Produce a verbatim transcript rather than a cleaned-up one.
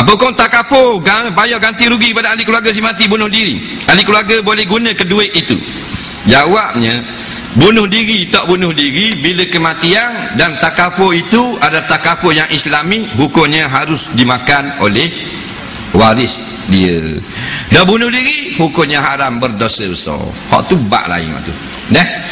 Apakah takaful, bayar ganti rugi pada ahli keluarga si mati bunuh diri? Ahli keluarga boleh guna keduit itu. Jawabnya, bunuh diri tak bunuh diri bila kematian, dan takaful itu ada takaful yang islami, hukumnya harus dimakan oleh waris dia. Dah bunuh diri, hukumnya haram, berdosa besar. Hak tu bab lain hak tu. Dah.